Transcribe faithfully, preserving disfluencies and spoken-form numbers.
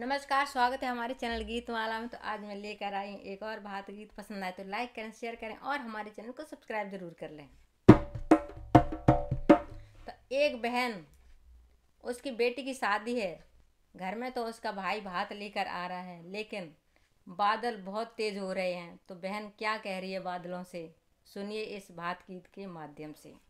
नमस्कार, स्वागत है हमारे चैनल गीत माला में। तो आज मैं लेकर आई एक और भारत गीत। पसंद आए तो लाइक करें, शेयर करें और हमारे चैनल को सब्सक्राइब जरूर कर लें। तो एक बहन, उसकी बेटी की शादी है घर में, तो उसका भाई भात लेकर आ रहा है, लेकिन बादल बहुत तेज हो रहे हैं। तो बहन क्या कह रही है बादलों से, सुनिए इस भात गीत के माध्यम से।